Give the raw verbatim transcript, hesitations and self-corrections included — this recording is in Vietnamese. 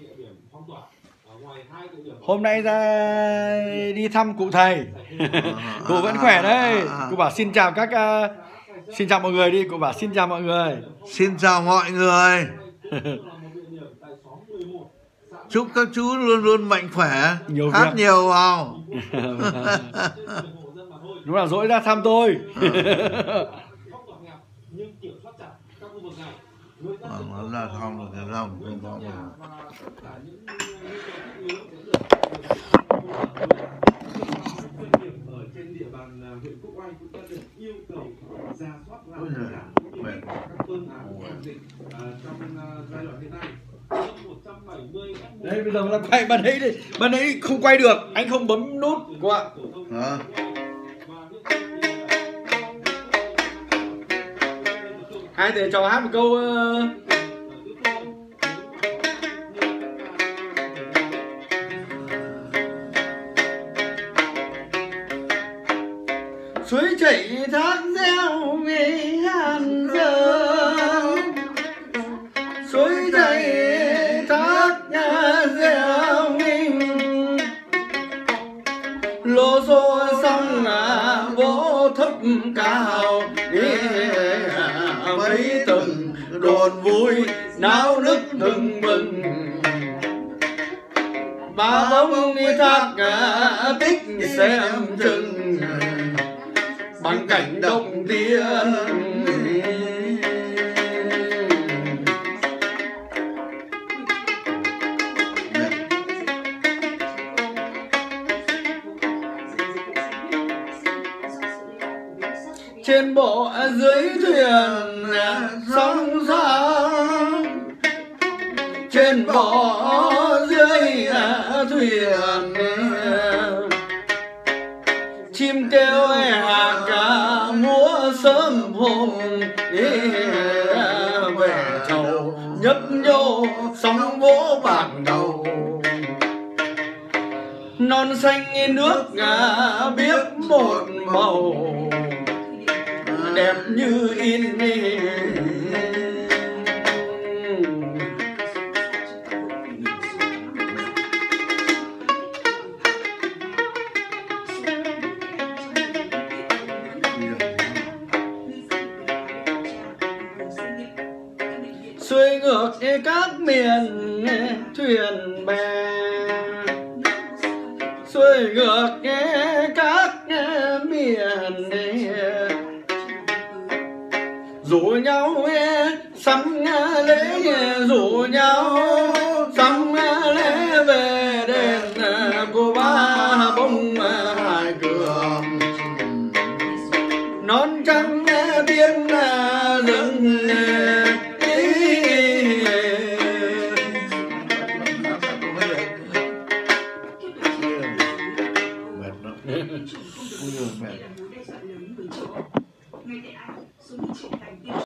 địa điểm phong tỏa. Hôm nay ra đi thăm cụ thầy. Cụ vẫn khỏe đấy. Cụ bảo xin chào các uh, xin chào mọi người đi. Cụ bảo xin chào mọi người. Xin chào mọi người. Chúc các chú luôn luôn mạnh khỏe, nhiều hát việc. Nhiều vào. Đúng là dỗi ra thăm tôi. Vâng, là không được thì không, không có được. Đây bây giờ là quay bạn ấy đi, bạn ấy không quay được, anh không bấm nút các bạn. À. Hai thầy trò hát một câu. Suối chảy thác reo về hàn giờ, suối chảy thác reo mình lô xô sông à vỗ thấp cao mấy từng đồn vui náo nức từng mừng ba bóng đi thác à, tích xem chừng bằng cảnh động tiên. Trên bộ dưới thuyền sóng gió, trên bộ dưới thuyền chim kêu hạ cả múa sớm hôm về trầu nhấp nhô sóng vỗ bảng đầu non xanh nước biếc một màu đẹp như in đi. Xuôi ngược các miền thuyền bè, xuôi ngược các miền rủ nhau sắm lễ, rủ nhau sắm lễ về đền của ba bông hải cửa non trắng biên rừng